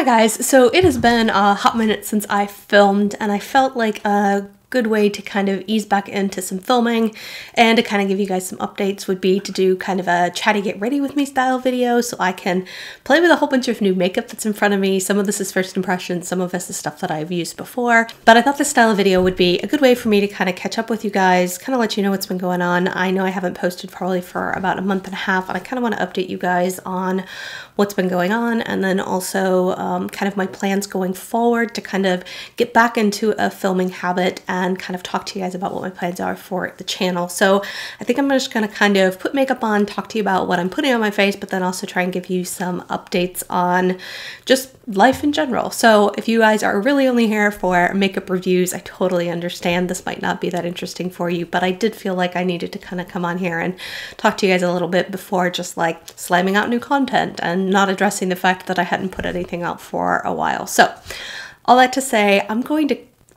Hi guys, so it has been a hot minute since I filmed, and I felt like a good way to kind of ease back into some filming and to kind of give you guys some updates would be to do kind of a chatty get ready with me style video so I can play with a whole bunch of new makeup that's in front of me. Some of this is first impressions, some of this is stuff that I've used before, but I thought this style of video would be a good way for me to kind of catch up with you guys, kind of let you know what's been going on. I know I haven't posted probably for about a month and a half, and I kind of want to update you guys on what's been going on, and then also kind of my plans going forward to kind of get back into a filming habit and kind of talk to you guys about what my plans are for the channel. So I think I'm just gonna kind of put makeup on, talk to you about what I'm putting on my face, but then also try and give you some updates on just life in general. So if you guys are really only here for makeup reviews, I totally understand this might not be that interesting for you, but I did feel like I needed to kind of come on here and talk to you guys a little bit before just like slamming out new content and not addressing the fact that I hadn't put anything out for a while. So all that to say, I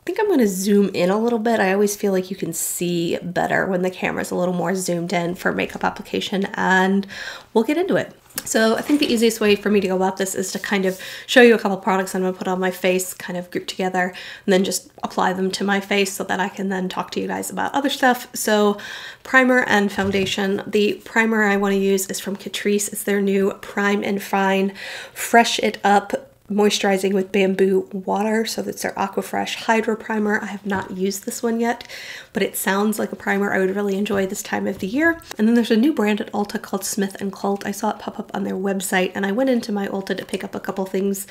think I'm going to zoom in a little bit. I always feel like you can see better when the camera's a little more zoomed in for makeup application, and we'll get into it. So I think the easiest way for me to go about this is to kind of show you a couple products I'm going to put on my face, kind of group together, and then just apply them to my face so that I can then talk to you guys about other stuff. So primer and foundation. The primer I want to use is from Catrice. It's their new Prime and Fine Fresh It Up Moisturizing with Bamboo Water. So that's their Aquafresh Hydro Primer. I have not used this one yet, but it sounds like a primer I would really enjoy this time of the year. And then there's a new brand at Ulta called Smith & Cult. I saw it pop up on their website, and I went into my Ulta to pick up a couple things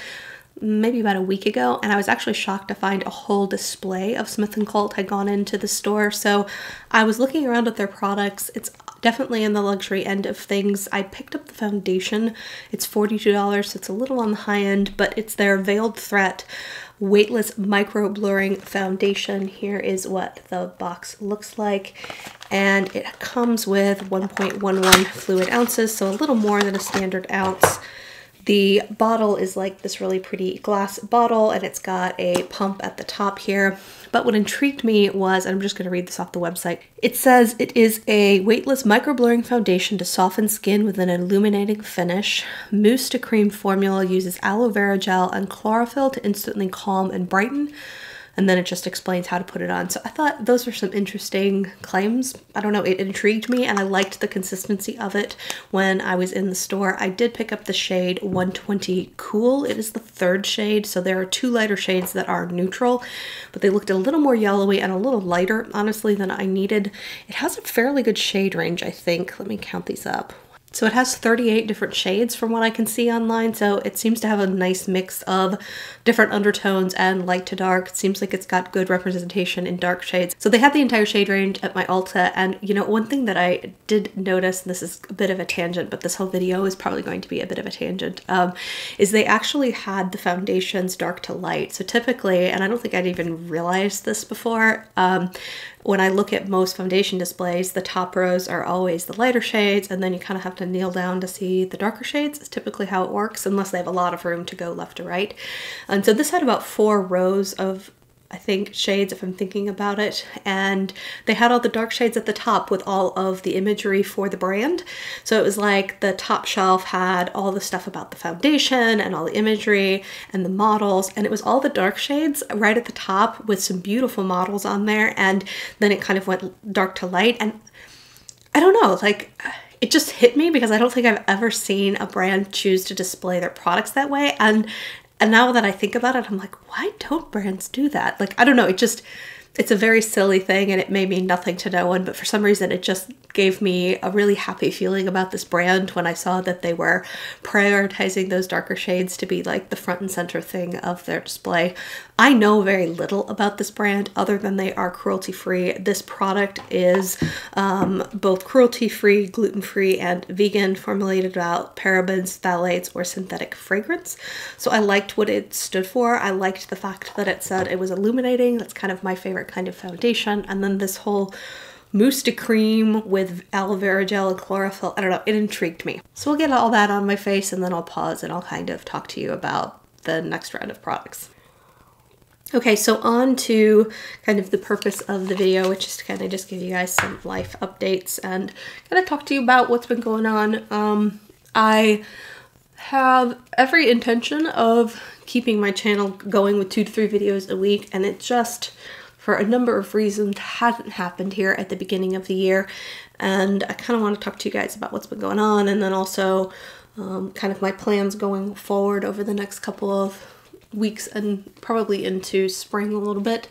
maybe about a week ago, and I was actually shocked to find a whole display of Smith & Cult had gone into the store. So I was looking around at their products. It's definitely in the luxury end of things. I picked up the foundation. It's $42, so it's a little on the high end, but it's their Veiled Threat Weightless Micro Blurring Foundation. Here is what the box looks like, and it comes with 1.11 fluid ounces, so a little more than a standard ounce. The bottle is like this really pretty glass bottle, and it's got a pump at the top here. But what intrigued me was, and I'm just going to read this off the website, it says it is a weightless microblurring foundation to soften skin with an illuminating finish. Mousse to cream formula uses aloe vera gel and chlorophyll to instantly calm and brighten. And then it just explains how to put it on. So I thought those were some interesting claims. I don't know, it intrigued me, and I liked the consistency of it when I was in the store. I did pick up the shade 120 Cool. It is the third shade, so there are two lighter shades that are neutral, but they looked a little more yellowy and a little lighter, honestly, than I needed. It has a fairly good shade range, I think. Let me count these up. So it has 38 different shades from what I can see online, so it seems to have a nice mix of different undertones and light to dark. It seems like it's got good representation in dark shades. So they had the entire shade range at my Ulta, and you know, one thing that I did notice, and this is a bit of a tangent, but this whole video is probably going to be a bit of a tangent, is they actually had the foundations dark to light. So typically, and I don't think I'd even realized this before, when I look at most foundation displays, the top rows are always the lighter shades, and then you kind of have to kneel down to see the darker shades. It's typically how it works, unless they have a lot of room to go left to right. And so this had about four rows of, I think, shades, if I'm thinking about it, and they had all the dark shades at the top with all of the imagery for the brand. So it was like the top shelf had all the stuff about the foundation and all the imagery and the models, and it was all the dark shades right at the top with some beautiful models on there, and then it kind of went dark to light. And I don't know, like, it just hit me because I don't think I've ever seen a brand choose to display their products that way. And now that I think about it, I'm like, why don't brands do that? Like, I don't know, it just, it's a very silly thing, and it may mean nothing to no one, but for some reason it just gave me a really happy feeling about this brand when I saw that they were prioritizing those darker shades to be like the front and center thing of their display. I know very little about this brand other than they are cruelty-free. This product is both cruelty-free, gluten-free, and vegan, formulated without parabens, phthalates, or synthetic fragrance. So I liked what it stood for. I liked the fact that it said it was illuminating. That's kind of my favorite kind of foundation. And then this whole mousse to cream with aloe vera gel and chlorophyll, I don't know, it intrigued me. So we'll get all that on my face, and then I'll pause and I'll kind of talk to you about the next round of products. Okay, so on to kind of the purpose of the video, which is to kind of just give you guys some life updates and kind of talk to you about what's been going on. I have every intention of keeping my channel going with 2 to 3 videos a week, and it just, for a number of reasons, hadn't happened here at the beginning of the year. And I kind of want to talk to you guys about what's been going on, and then also kind of my plans going forward over the next couple of weeks and probably into spring a little bit.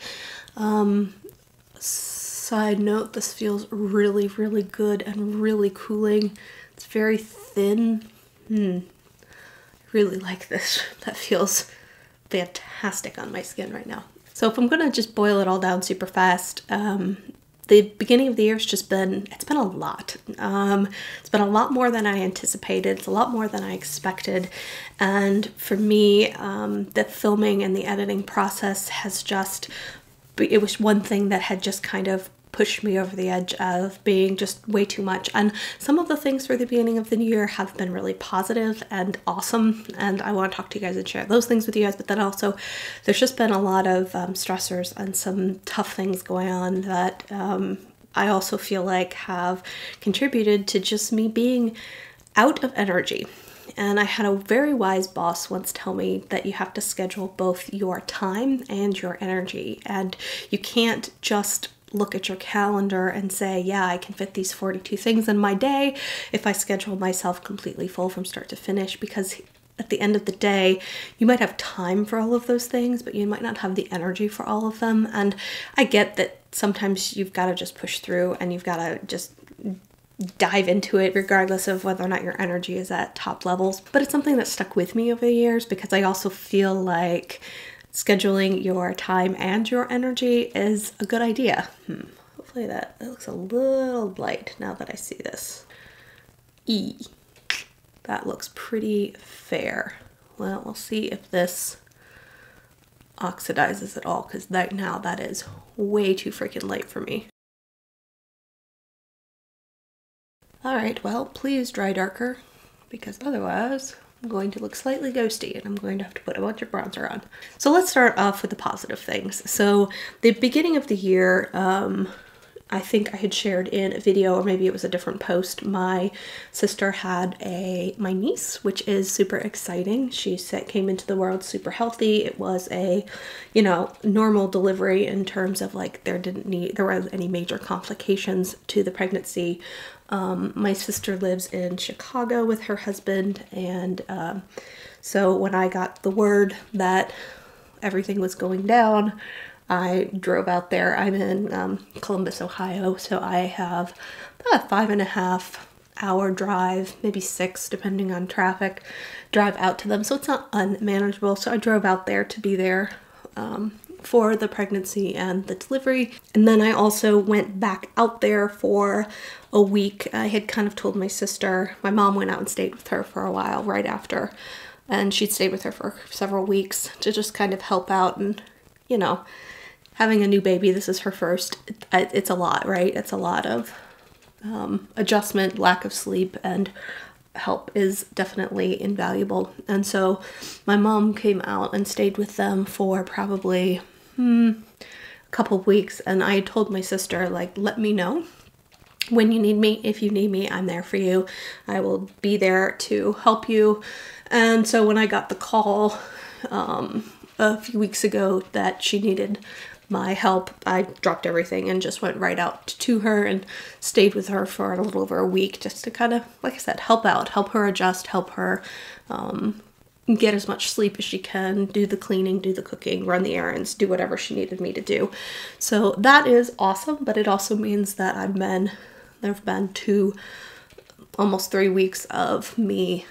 Side note, this feels really, really good and really cooling. It's very thin. I really like this. That feels fantastic on my skin right now. So if I'm gonna just boil it all down super fast, the beginning of the year has just been, it's been a lot. It's been a lot more than I anticipated. It's a lot more than I expected. And for me, the filming and the editing process has just, it was one thing that had just kind of pushed me over the edge of being just way too much. And some of the things for the beginning of the new year have been really positive and awesome, and I want to talk to you guys and share those things with you guys, but then also there's just been a lot of stressors and some tough things going on that I also feel like have contributed to just me being out of energy. And I had a very wise boss once tell me that you have to schedule both your time and your energy, and you can't just look at your calendar and say, yeah, I can fit these 42 things in my day if I schedule myself completely full from start to finish, because at the end of the day, you might have time for all of those things, but you might not have the energy for all of them. And I get that sometimes you've got to just push through and you've got to just dive into it regardless of whether or not your energy is at top levels. But it's something that stuck with me over the years, because I also feel like scheduling your time and your energy is a good idea. Hopefully that looks a little light now that I see this. That looks pretty fair. Well, we'll see if this oxidizes at all, because right now that is way too freaking light for me. All right, well, please dry darker, because otherwise I'm going to look slightly ghosty and I'm going to have to put a bunch of bronzer on. So let's start off with the positive things. So the beginning of the year, I think I had shared in a video, or maybe it was a different post, my sister had my niece, which is super exciting. She came into the world super healthy. It was a, you know, normal delivery in terms of like there weren't any major complications to the pregnancy. My sister lives in Chicago with her husband, and so when I got the word that everything was going down, I drove out there. I'm in Columbus, Ohio, so I have about a 5.5 hour drive, maybe 6 depending on traffic, drive out to them, so it's not unmanageable. So I drove out there to be there for the pregnancy and the delivery. And then I also went back out there for a week. I had kind of told my sister, my mom went out and stayed with her for a while right after, and she'd stayed with her for several weeks to just kind of help out. And, you know, having a new baby, this is her first, it's a lot, right? It's a lot of adjustment, lack of sleep, and help is definitely invaluable. And so my mom came out and stayed with them for probably a couple of weeks, and I told my sister, like, let me know when you need me. If you need me, I'm there for you. I will be there to help you. And so when I got the call a few weeks ago that she needed my help, I dropped everything and just went right out to her and stayed with her for a little over a week, just to kind of, like I said, help out, help her adjust, help her get as much sleep as she can, do the cleaning, do the cooking, run the errands, do whatever she needed me to do. So that is awesome, but it also means that there have been almost 3 weeks of me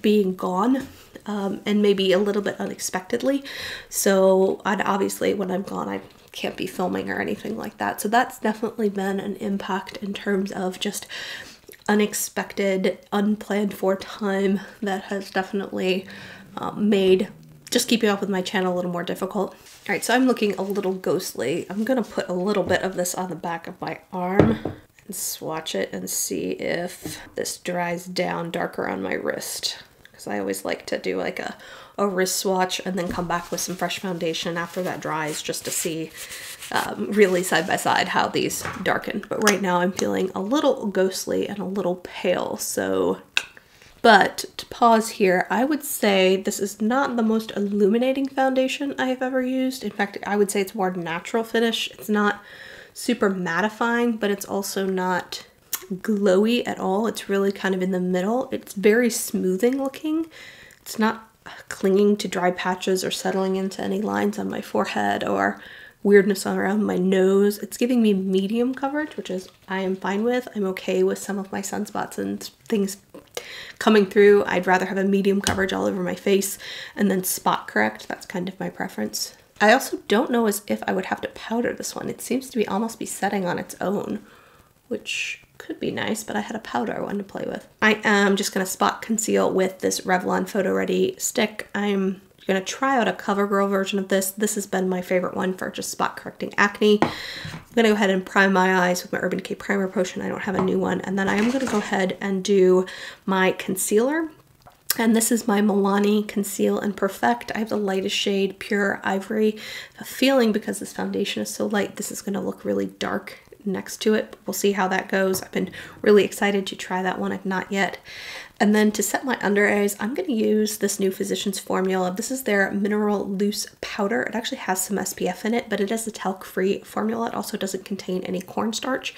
being gone, and maybe a little bit unexpectedly. So obviously when I'm gone, I can't be filming or anything like that. So that's definitely been an impact in terms of just unexpected, unplanned for time that has definitely made just keeping up with my channel a little more difficult. All right, so I'm looking a little ghostly. I'm gonna put a little bit of this on the back of my arm and swatch it and see if this dries down darker on my wrist. I always like to do like a wrist swatch and then come back with some fresh foundation after that dries, just to see really side by side how these darken. But right now I'm feeling a little ghostly and a little pale, so But to pause here, I would say this is not the most illuminating foundation I have ever used. In fact, I would say it's more natural finish. It's not super mattifying, but it's also not glowy at all. It's really kind of in the middle. It's very smoothing looking. It's not clinging to dry patches or settling into any lines on my forehead or weirdness around my nose. It's giving me medium coverage, which is I am fine with. I'm okay with some of my sunspots and things coming through. I'd rather have a medium coverage all over my face and then spot correct. That's kind of my preference. I also don't know as if I would have to powder this one. It seems to be almost be setting on its own, which could be nice, but I had a powder one to play with. I am just gonna spot conceal with this Revlon Photo Ready stick. I'm gonna try out a CoverGirl version of this. This has been my favorite one for just spot correcting acne. I'm gonna go ahead and prime my eyes with my Urban Decay Primer Potion. I don't have a new one. And then I am gonna go ahead and do my concealer. And this is my Milani Conceal and Perfect. I have the lightest shade, Pure Ivory. A feeling because this foundation is so light, this is gonna look really dark next to it. We'll see how that goes. I've been really excited to try that one. I've not yet. And then to set my under eyes, I'm going to use this new Physician's Formula. This is their mineral loose powder. It actually has some SPF in it, but it is a talc-free formula. It also doesn't contain any cornstarch,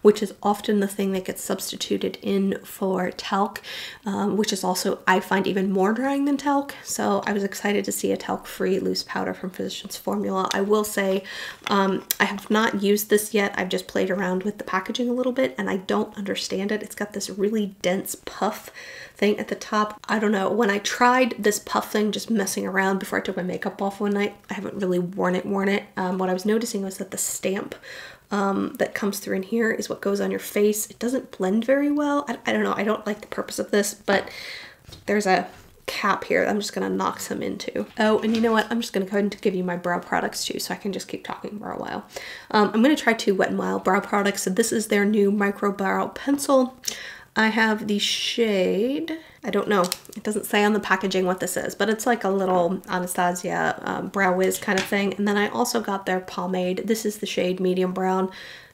which is often the thing that gets substituted in for talc, which is also, I find, even more drying than talc. So I was excited to see a talc-free loose powder from Physician's Formula. I will say I have not used this yet. I've just played around with the packaging a little bit, and I don't understand it. It's got this really dense puff thing at the top. I don't know, when I tried this puff thing just messing around before I took my makeup off one night, I haven't really worn it. What I was noticing was that the stamp that comes through in here is what goes on your face. It doesn't blend very well. I don't know, I don't like the purpose of this, but there's a cap here that I'm just gonna knock some into. Oh, and you know what? I'm just gonna go ahead and give you my brow products too, so I can just keep talking for a while. I'm gonna try two Wet n Wild brow products. So this is their new micro brow pencil. I have the shade, I don't know, it doesn't say on the packaging what this is, but it's like a little Anastasia brow wiz kind of thing. And then I also got their pomade. This is the shade medium brown.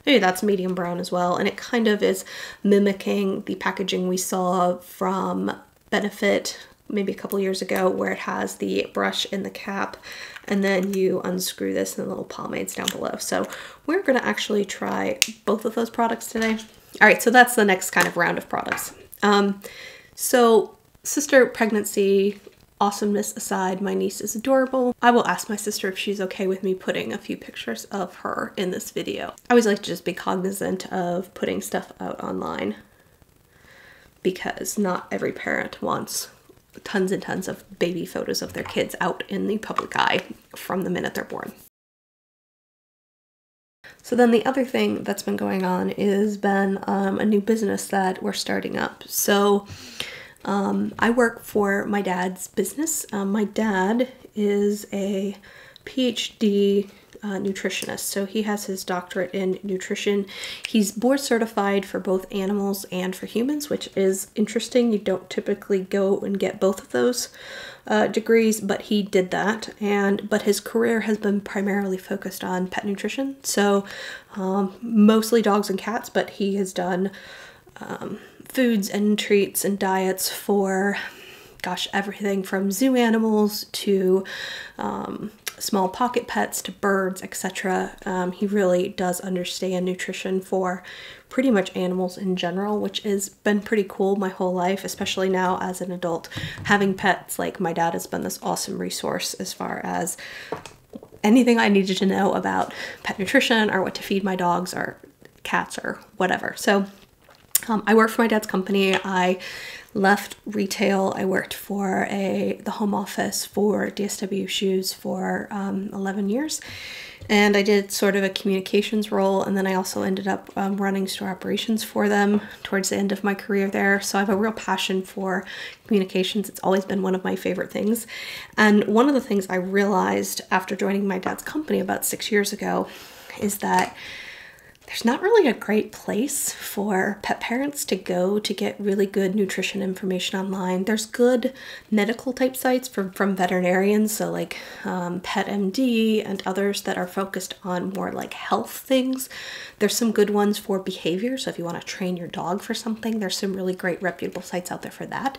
Maybe that's medium brown as well. And it kind of is mimicking the packaging we saw from Benefit maybe a couple years ago, where it has the brush in the cap and then you unscrew this and the little pomade's down below. So we're gonna actually try both of those products today. All right, so that's the next kind of round of products. So sister pregnancy awesomeness aside, my niece is adorable. I will ask my sister if she's okay with me putting a few pictures of her in this video. I always like to just be cognizant of putting stuff out online because not every parent wants tons and tons of baby photos of their kids out in the public eye from the minute they're born. So then the other thing that's been going on is a new business that we're starting up. So I work for my dad's business. My dad is a PhD nutritionist, so he has his doctorate in nutrition. He's board certified for both animals and for humans, which is interesting. You don't typically go and get both of those degrees, but he did that. But his career has been primarily focused on pet nutrition, so mostly dogs and cats, but he has done foods and treats and diets for, gosh, everything from zoo animals to small pocket pets to birds, etc. He really does understand nutrition for pretty much animals in general, which has been pretty cool my whole life, especially now as an adult. Having pets, like my dad has been this awesome resource as far as anything I needed to know about pet nutrition or what to feed my dogs or cats or whatever. So I work for my dad's company. I left retail. I worked for the home office for DSW shoes for 11 years. And I did sort of a communications role. And then I also ended up running store operations for them towards the end of my career there. So I have a real passion for communications. It's always been one of my favorite things. And one of the things I realized after joining my dad's company about 6 years ago is that There's not really a great place for pet parents to go to get really good nutrition information online. There's good medical type sites from veterinarians, so like PetMD and others that are focused on more like health things. There's some good ones for behavior, so if you want to train your dog for something, there's some really great reputable sites out there for that.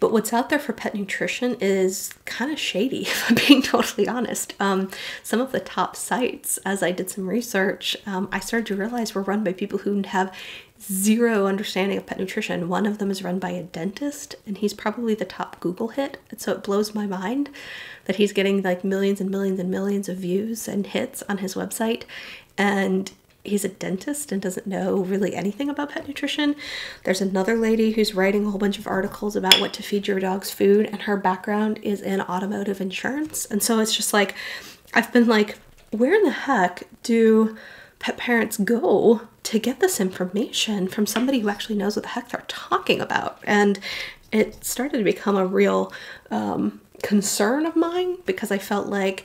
But what's out there for pet nutrition is kind of shady, if I'm being totally honest. Some of the top sites, as I did some research, I started to realize were run by people who have zero understanding of pet nutrition. One of them is run by a dentist, and he's probably the top Google hit. And so it blows my mind that he's getting like millions and millions and millions of views and hits on his website. And he's a dentist and doesn't know really anything about pet nutrition. There's another lady who's writing a whole bunch of articles about what to feed your dog's food, and her background is in automotive insurance. And so it's just like, I've been like, where in the heck do pet parents go to get this information from somebody who actually knows what the heck they're talking about? And it started to become a real concern of mine, because I felt like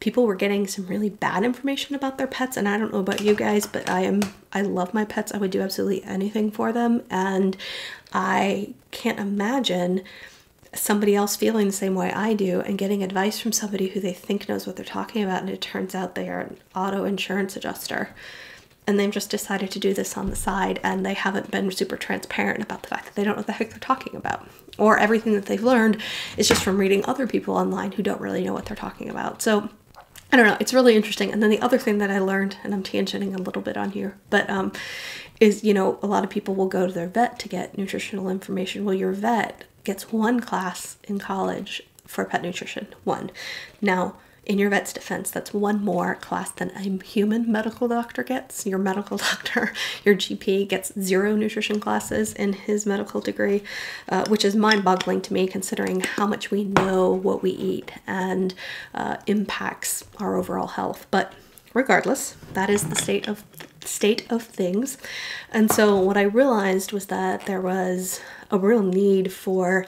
people were getting some really bad information about their pets. And I don't know about you guys, but I love my pets. I would do absolutely anything for them. And I can't imagine somebody else feeling the same way I do and getting advice from somebody who they think knows what they're talking about, and it turns out they are an auto insurance adjuster. And they've just decided to do this on the side, and they haven't been super transparent about the fact that they don't know what the heck they're talking about. Or everything that they've learned is just from reading other people online who don't really know what they're talking about. So I don't know, it's really interesting. And then the other thing that I learned, and I'm tangenting a little bit on here, but is, you know, a lot of people will go to their vet to get nutritional information. Well, your vet gets one class in college for pet nutrition, one. Now, in your vet's defense, that's one more class than a human medical doctor gets. Your medical doctor, your GP, gets zero nutrition classes in his medical degree, which is mind-boggling to me, considering how much we know what we eat and impacts our overall health. But regardless, that is the state of things. And so what I realized was that there was a real need for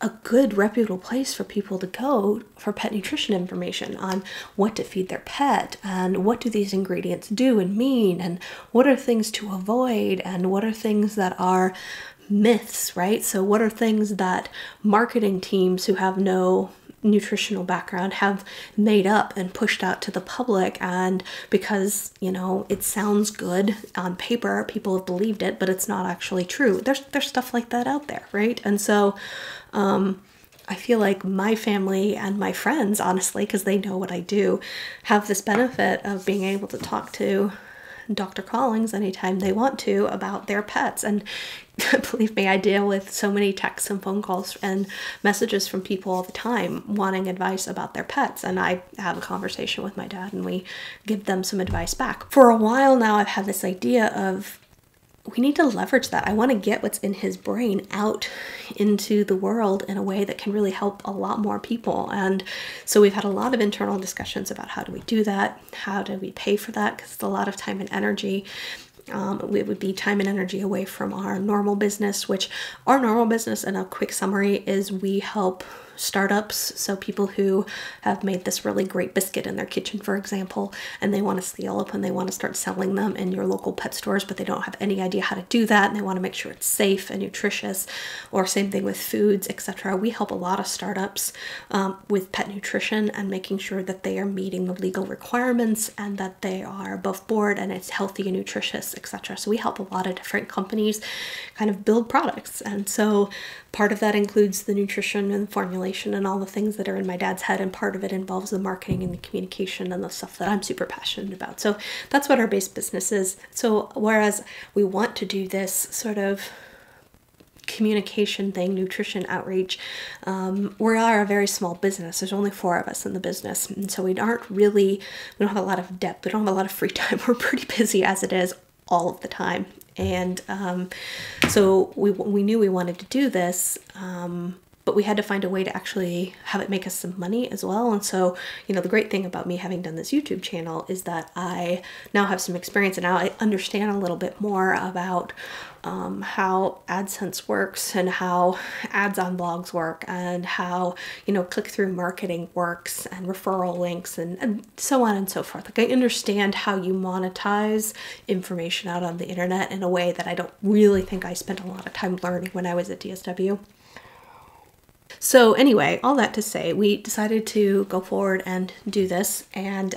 a good reputable place for people to go for pet nutrition information on what to feed their pet, and what do these ingredients do and mean, and what are things to avoid, and what are things that are myths, right? So what are things that marketing teams who have no nutritional background have made up and pushed out to the public, and because, you know, it sounds good on paper, people have believed it, but it's not actually true. There's stuff like that out there, right? And so I feel like my family and my friends, honestly, because they know what I do, have this benefit of being able to talk to Dr. Collings anytime they want to about their pets. And believe me, I deal with so many texts and phone calls and messages from people all the time wanting advice about their pets. And I have a conversation with my dad, and we give them some advice back. For a while now, I've had this idea of, we need to leverage that. I want to get what's in his brain out into the world in a way that can really help a lot more people. And so we've had a lot of internal discussions about how do we do that? How do we pay for that? Because it's a lot of time and energy. It would be time and energy away from our normal business, which our normal business, in a quick summary, is we help startups. So people who have made this really great biscuit in their kitchen, for example, and they want to scale up and they want to start selling them in your local pet stores, but they don't have any idea how to do that, and they want to make sure it's safe and nutritious. Or same thing with foods, etc. We help a lot of startups with pet nutrition and making sure that they are meeting the legal requirements and that they are above board and it's healthy and nutritious, etc. So we help a lot of different companies kind of build products. And so part of that includes the nutrition and formulation and all the things that are in my dad's head, and part of it involves the marketing and the communication and the stuff that I'm super passionate about. So that's what our base business is. So whereas we want to do this sort of communication thing, nutrition outreach, we are a very small business. There's only four of us in the business, and so we don't have a lot of depth, we don't have a lot of free time. We're pretty busy as it is all of the time. And so we knew we wanted to do this, but we had to find a way to actually have it make us some money as well. And so, you know, the great thing about me having done this YouTube channel is that I now have some experience and now I understand a little bit more about how AdSense works and how ads on blogs work and how, you know, click-through marketing works and referral links and so on and so forth. Like, I understand how you monetize information out on the internet in a way that I don't really think I spent a lot of time learning when I was at DSW. So anyway, all that to say, we decided to go forward and do this. And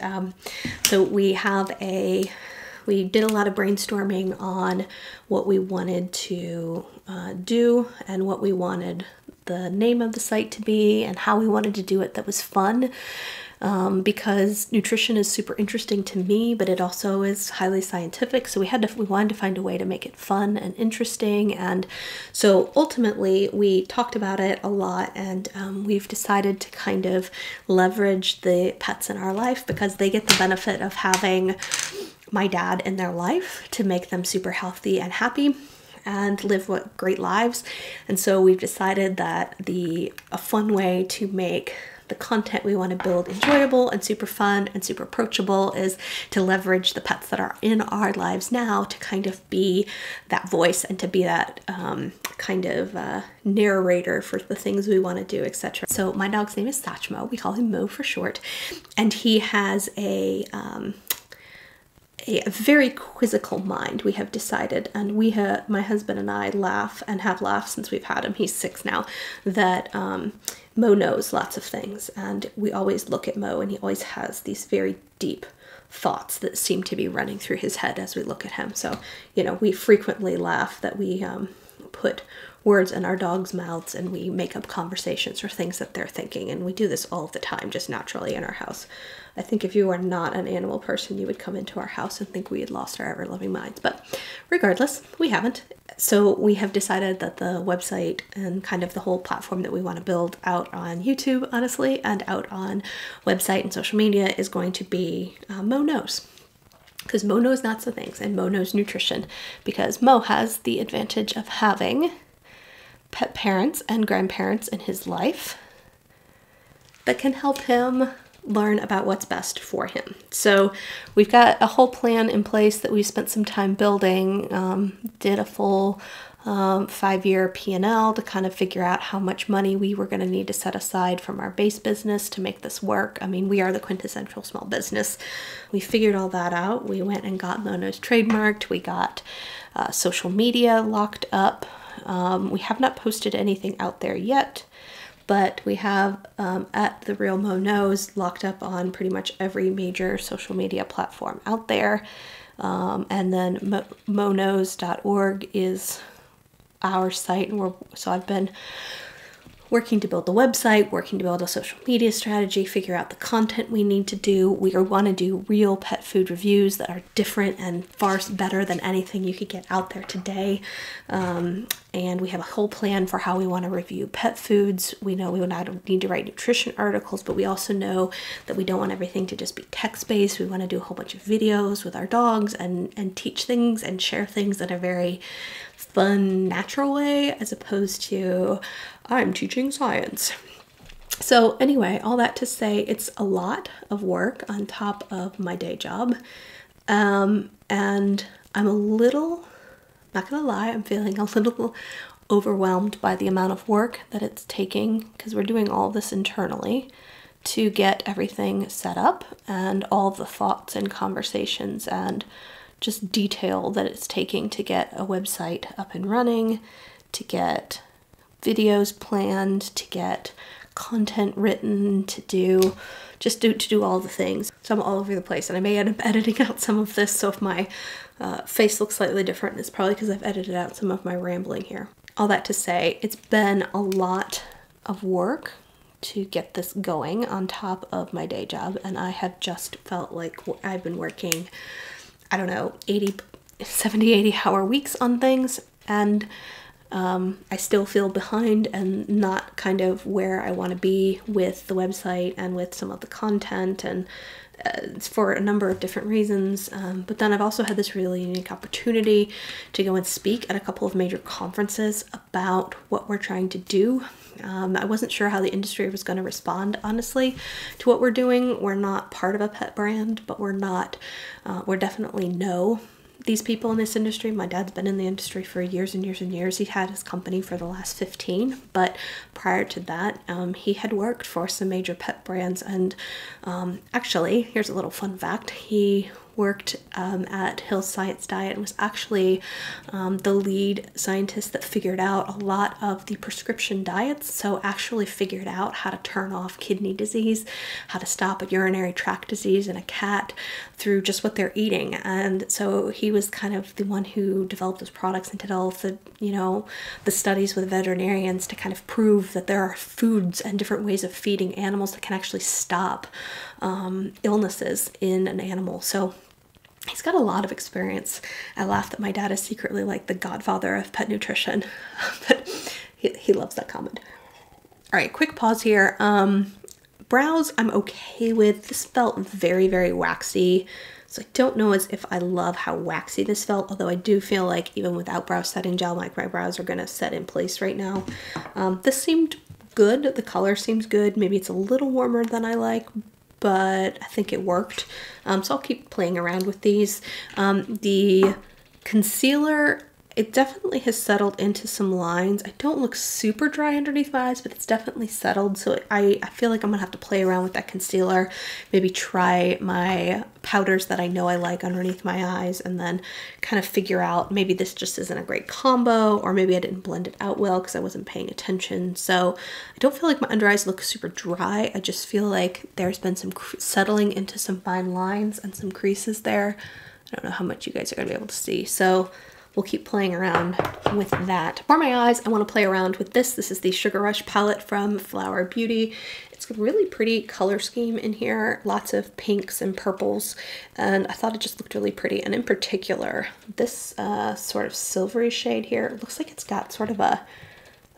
so we did a lot of brainstorming on what we wanted to do and what we wanted the name of the site to be and how we wanted to do it that was fun, because nutrition is super interesting to me, but it also is highly scientific. So we wanted to find a way to make it fun and interesting. And so ultimately we talked about it a lot, and we've decided to kind of leverage the pets in our life because they get the benefit of having my dad in their life to make them super healthy and happy and live what great lives. And so we've decided that a fun way to make the content we want to build enjoyable and super fun and super approachable is to leverage the pets that are in our lives now to kind of be that voice and to be that kind of narrator for the things we want to do, etc. So my dog's name is Satchmo. We call him Mo for short, and he has a very quizzical mind, we have decided, and my husband and I laugh and have laughed since we've had him, he's 6 now, that Mo knows lots of things, and we always look at Mo and he always has these very deep thoughts that seem to be running through his head as we look at him. So, you know, we frequently laugh that we put words in our dogs' mouths and we make up conversations or things that they're thinking, and we do this all the time just naturally in our house. I think if you are not an animal person, you would come into our house and think we had lost our ever-loving minds, but regardless, we haven't. So we have decided that the website and kind of the whole platform that we want to build out on YouTube, honestly, and out on website and social media is going to be Mo Knows. Because Mo knows lots of things, and Mo knows nutrition, because Mo has the advantage of having pet parents and grandparents in his life that can help him learn about what's best for him. So we've got a whole plan in place that we spent some time building, did a full 5-year P&L to kind of figure out how much money we were going to need to set aside from our base business to make this work. I mean, we are the quintessential small business. We figured all that out. We went and got Mo Knows trademarked. We got social media locked up. We have not posted anything out there yet, but we have at The Real Mo Knows locked up on pretty much every major social media platform out there. And then MoKnows.org is our site. And so I've been working to build the website, working to build a social media strategy, figure out the content we need to do. We want to do real pet food reviews that are different and far better than anything you could get out there today. And we have a whole plan for how we want to review pet foods. We know we would not need to write nutrition articles, but we also know that we don't want everything to just be text-based. We want to do a whole bunch of videos with our dogs and teach things and share things in a very fun, natural way, as opposed to I'm teaching science. So anyway, all that to say, it's a lot of work on top of my day job. And I'm a little, not gonna lie, I'm feeling a little overwhelmed by the amount of work that it's taking, because we're doing all this internally to get everything set up and all the thoughts and conversations and just detail that it's taking to get a website up and running, to get videos planned, to get content written, to do all the things. So I'm all over the place, and I may end up editing out some of this, so if my face looks slightly different, it's probably because I've edited out some of my rambling here. All that to say, it's been a lot of work to get this going on top of my day job, and I have just felt like I've been working, I don't know, 70, 80 hour weeks on things, and I still feel behind and not kind of where I want to be with the website and with some of the content, and it's for a number of different reasons. But then I've also had this really unique opportunity to go and speak at a couple of major conferences about what we're trying to do. I wasn't sure how the industry was going to respond, honestly, to what we're doing. We're not part of a pet brand, but we're not, we're definitely no. These people in this industry. My dad's been in the industry for years and years and years. He had his company for the last 15, but prior to that, he had worked for some major pet brands. And actually, here's a little fun fact. He worked at Hill Science Diet and was actually the lead scientist that figured out a lot of the prescription diets, so actually figured out how to turn off kidney disease, how to stop a urinary tract disease in a cat through just what they're eating. And so he was kind of the one who developed those products and did all of the, you know, the studies with veterinarians to kind of prove that there are foods and different ways of feeding animals that can actually stop illnesses in an animal. So he's got a lot of experience. I laugh that my dad is secretly like the godfather of pet nutrition, but he loves that comment. All right, quick pause here. Brows, I'm okay with. This felt very, very waxy. So I don't know as if I love how waxy this felt, although I do feel like even without brow setting gel, like my brows are gonna set in place right now. This seemed good. The color seems good. Maybe it's a little warmer than I like, but I think it worked. So I'll keep playing around with these. The concealer, it definitely has settled into some lines. I don't look super dry underneath my eyes, but it's definitely settled. So I feel like I'm gonna have to play around with that concealer, maybe try my powders that I know I like underneath my eyes, and then kind of figure out maybe this just isn't a great combo, or maybe I didn't blend it out well because I wasn't paying attention. So I don't feel like my under eyes look super dry. I just feel like there's been some settling into some fine lines and some creases there. I don't know how much you guys are gonna be able to see. So we'll keep playing around with that. For my eyes, I want to play around with this. This is the Sugar Rush palette from Flower Beauty. It's a really pretty color scheme in here, lots of pinks and purples, and I thought it just looked really pretty. And in particular, this sort of silvery shade here, it looks like it's got sort of a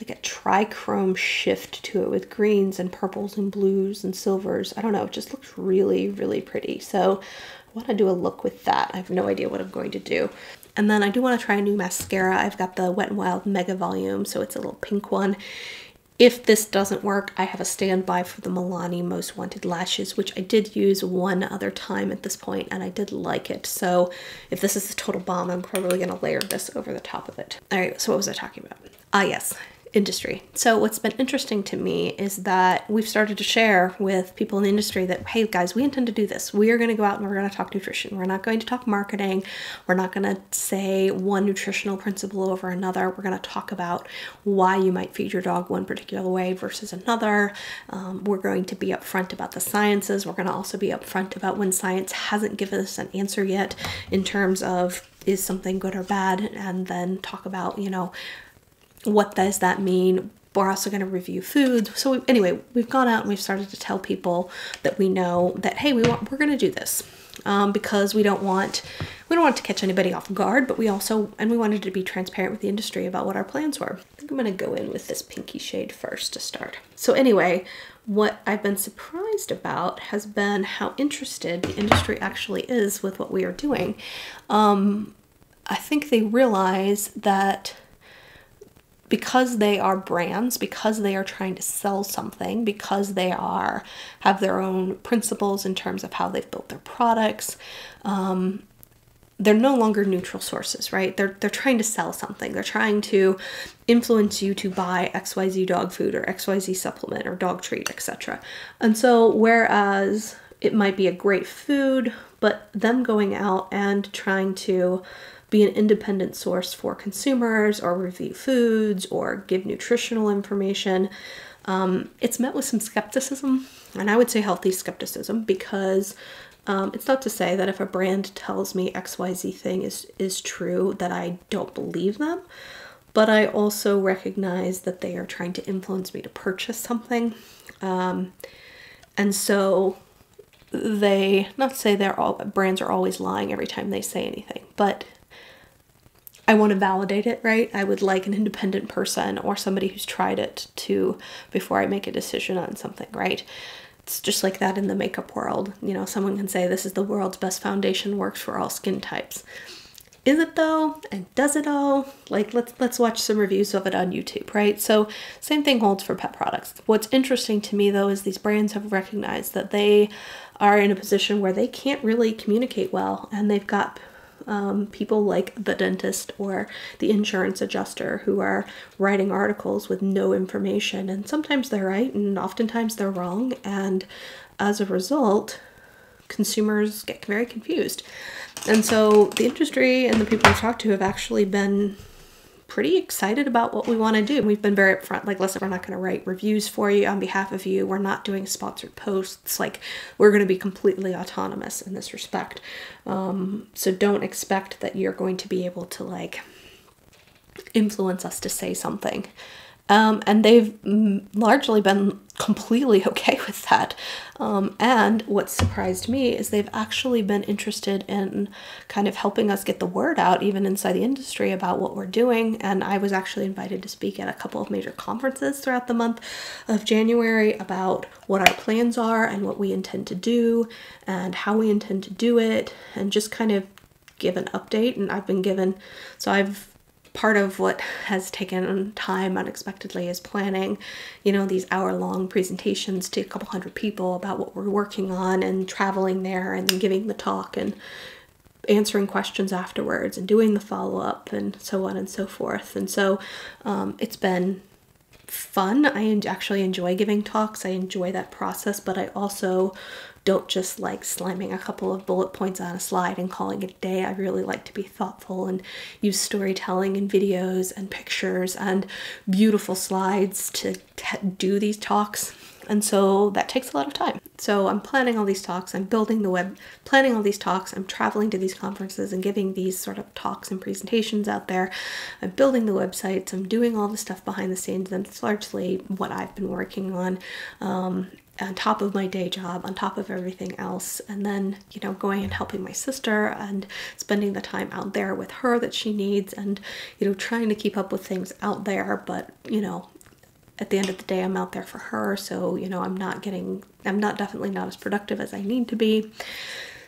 like a trichrome shift to it with greens and purples and blues and silvers. I don't know, it just looks really, really pretty. So I want to do a look with that. I have no idea what I'm going to do. And then I do want to try a new mascara. I've got the Wet n Wild Mega Volume, so it's a little pink one. If this doesn't work, I have a standby for the Milani Most Wanted Lashes, which I did use one other time at this point, and I did like it. So if this is the total bomb, I'm probably going to layer this over the top of it. All right, so what was I talking about? Ah, yes. Industry. So what's been interesting to me is that we've started to share with people in the industry that, hey guys, we intend to do this. We are going to go out and we're going to talk nutrition. We're not going to talk marketing. We're not going to say one nutritional principle over another. We're going to talk about why you might feed your dog one particular way versus another. We're going to be upfront about the sciences. We're going to also be upfront about when science hasn't given us an answer yet in terms of is something good or bad, and then talk about, you know, what does that mean? We're also going to review foods. So anyway, we've gone out and we've started to tell people that we know that, hey, we're going to do this because we don't want to catch anybody off guard, but we wanted to be transparent with the industry about what our plans were. I think I'm going to go in with this pinky shade first to start. So anyway, what I've been surprised about has been how interested the industry actually is with what we are doing. I think they realize that because they are brands, because they are trying to sell something, because they have their own principles in terms of how they've built their products, they're no longer neutral sources, right? They're trying to sell something. They're trying to influence you to buy XYZ dog food or XYZ supplement or dog treat, etc. And so whereas it might be a great food, but them going out and trying to be an independent source for consumers or review foods or give nutritional information, it's met with some skepticism, and I would say healthy skepticism, because it's not to say that if a brand tells me XYZ thing is true that I don't believe them, but I also recognize that they are trying to influence me to purchase something. And so not to say brands are always lying every time they say anything, but I want to validate it, right? I would like an independent person or somebody who's tried it to before I make a decision on something, right? It's just like that in the makeup world. You know, someone can say this is the world's best foundation, works for all skin types. Is it though? And does it all? Like, let's watch some reviews of it on YouTube, right? So same thing holds for pet products. What's interesting to me though is these brands have recognized that they are in a position where they can't really communicate well, and they've got people like the dentist or the insurance adjuster who are writing articles with no information, and sometimes they're right and oftentimes they're wrong, and as a result consumers get very confused. And so the industry and the people I've talked to have actually been pretty excited about what we want to do. We've been very upfront, like, listen, we're not going to write reviews for you on behalf of you. We're not doing sponsored posts. Like, we're going to be completely autonomous in this respect. So don't expect that you're going to be able to, like, influence us to say something. And they've largely been completely okay with that. And what surprised me is they've actually been interested in kind of helping us get the word out, even inside the industry, about what we're doing. And I was actually invited to speak at a couple of major conferences throughout the month of January about what our plans are and what we intend to do and how we intend to do it, and just kind of give an update. And I've been given, so I've, part of what has taken time unexpectedly is planning, you know, these hour-long presentations to a couple hundred people about what we're working on, and traveling there and then giving the talk and answering questions afterwards and doing the follow-up and so on and so forth. And so it's been fun. I actually enjoy giving talks. I enjoy that process, but I also don't just like slamming a couple of bullet points on a slide and calling it a day. I really like to be thoughtful and use storytelling and videos and pictures and beautiful slides to do these talks. And so that takes a lot of time. So I'm planning all these talks, I'm building the web, planning all these talks, I'm traveling to these conferences and giving these sort of talks and presentations out there. I'm building the websites, I'm doing all the stuff behind the scenes, and it's largely what I've been working on top of my day job, on top of everything else. And then, you know, going and helping my sister and spending the time out there with her that she needs, and, you know, trying to keep up with things out there. But, you know, at the end of the day, I'm out there for her. So, you know, I'm definitely not as productive as I need to be.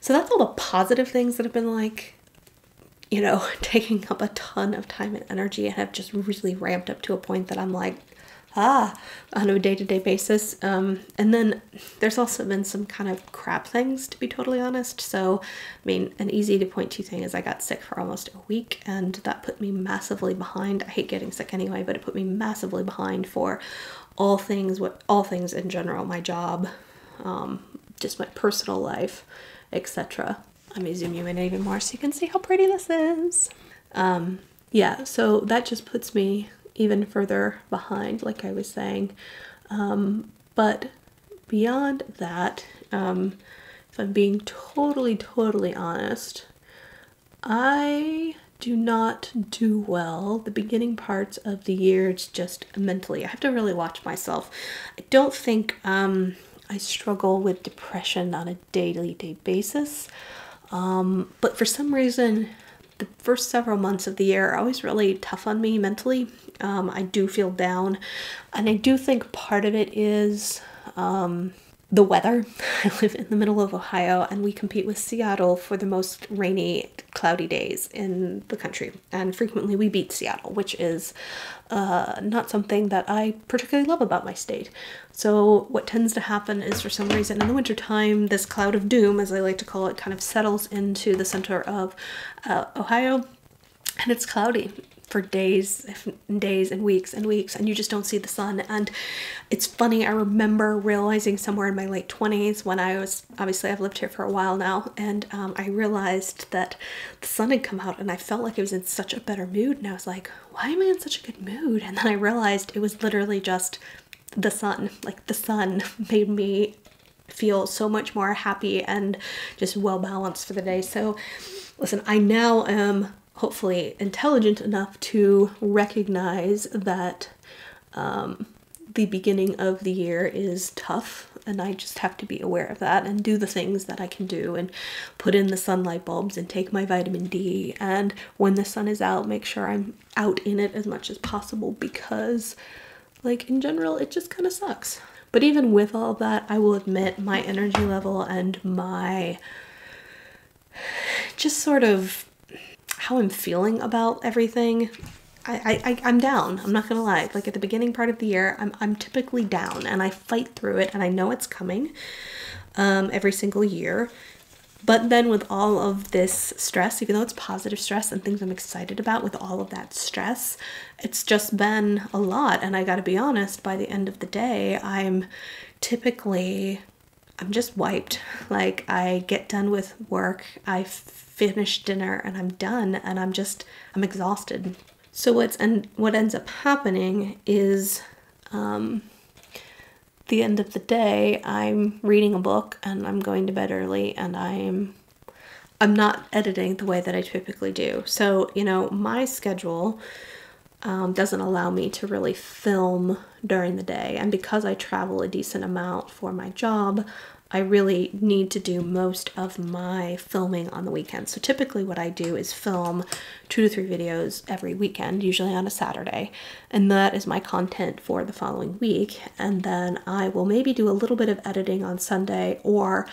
So that's all the positive things that have been, like, you know, taking up a ton of time and energy, and have just really ramped up to a point that I'm like, on a day-to-day basis. And then there's also been some kind of crap things, to be totally honest. So, I mean, an easy to point to thing is I got sick for almost a week, and that put me massively behind. I hate getting sick anyway, but it put me massively behind for all things in general, my job, just my personal life, etc. Let me zoom you in even more so you can see how pretty this is. Yeah, so that just puts me even further behind, like I was saying. But beyond that, if I'm being totally honest, I do not do well the beginning parts of the year. It's just mentally, I have to really watch myself. I don't think I struggle with depression on a day-to-day basis, but for some reason, the first several months of the year are always really tough on me mentally. I do feel down, and I do think part of it is the weather. I live in the middle of Ohio, and we compete with Seattle for the most rainy, cloudy days in the country, and frequently we beat Seattle, which is not something that I particularly love about my state. So what tends to happen is, for some reason in the wintertime, this cloud of doom, as I like to call it, kind of settles into the center of Ohio, and it's cloudy for days and days and weeks and weeks, and you just don't see the sun. And it's funny, I remember realizing somewhere in my late 20s, when I was, obviously I've lived here for a while now, and I realized that the sun had come out, and I felt like it was in such a better mood, and I was like, why am I in such a good mood? And then I realized it was literally just the sun. Like, the sun made me feel so much more happy and just well balanced for the day. So listen, I now am hopefully intelligent enough to recognize that the beginning of the year is tough, and I just have to be aware of that and do the things that I can do and put in the sunlight bulbs and take my vitamin D, and when the sun is out, make sure I'm out in it as much as possible, because like in general it just kind of sucks. But even with all that, I will admit my energy level and my just sort of how I'm feeling about everything, I'm down. I'm not gonna lie. Like at the beginning part of the year, I'm typically down, and I fight through it, and I know it's coming every single year. But then with all of this stress, even though it's positive stress and things I'm excited about, with all of that stress, it's just been a lot. And I gotta be honest, by the end of the day, I'm just wiped. Like I get done with work, I finish dinner, and I'm done, and I'm exhausted. So what ends up happening is, the end of the day, I'm reading a book and I'm going to bed early, and I'm not editing the way that I typically do. So, you know, my schedule doesn't allow me to really film during the day, and because I travel a decent amount for my job, I really need to do most of my filming on the weekend. So typically what I do is film 2 to 3 videos every weekend, usually on a Saturday, and that is my content for the following week. And then I will maybe do a little bit of editing on Sunday, or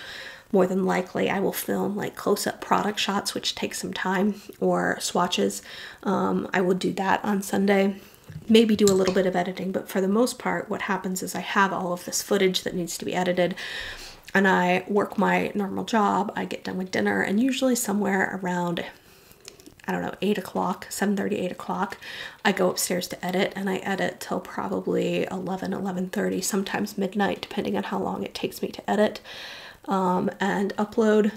more than likely I will film like close-up product shots, which takes some time, or swatches. I will do that on Sunday. Maybe do a little bit of editing, but for the most part what happens is I have all of this footage that needs to be edited, and I work my normal job. I get done with dinner, and usually somewhere around, I don't know, 8 o'clock, 7:30, 8 o'clock, I go upstairs to edit, and I edit till probably 11, 11:30, sometimes midnight, depending on how long it takes me to edit and upload.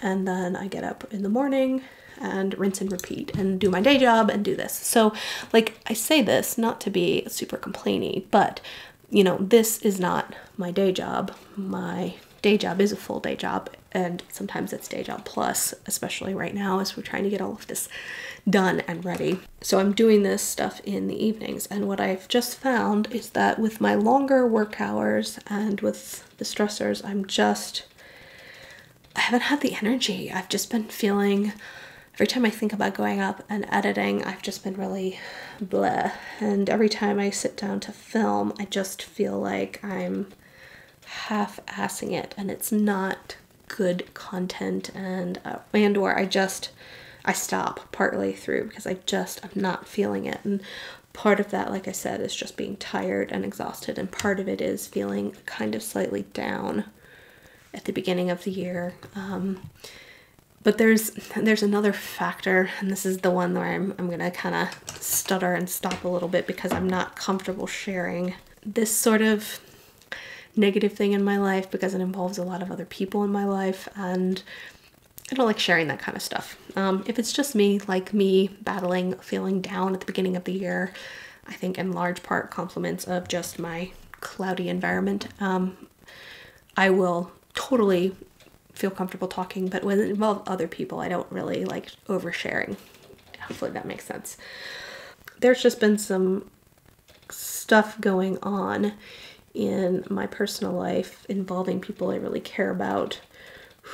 And then I get up in the morning and rinse and repeat and do my day job and do this. So like I say this not to be super complainy, but you know, this is not my day job. My day job is a full day job, and sometimes it's day job plus, especially right now as we're trying to get all of this done and ready. So I'm doing this stuff in the evenings, and what I've just found is that with my longer work hours and with the stressors, I haven't had the energy. I've just been feeling, every time I think about going up and editing, I've just been really bleh, and every time I sit down to film, I just feel like I'm half-assing it, and it's not good content, and or I stop partly through because I'm not feeling it. And part of that, like I said, is just being tired and exhausted, and part of it is feeling kind of slightly down at the beginning of the year. But there's another factor, and this is the one where I'm gonna kind of stutter and stop a little bit because I'm not comfortable sharing this sort of negative thing in my life, because it involves a lot of other people in my life, and I don't like sharing that kind of stuff. If it's just me, like me battling feeling down at the beginning of the year, I think in large part compliments of just my cloudy environment, I will totally feel comfortable talking, but when it involves other people, I don't really like oversharing. Hopefully that makes sense. There's just been some stuff going on in my personal life involving people I really care about,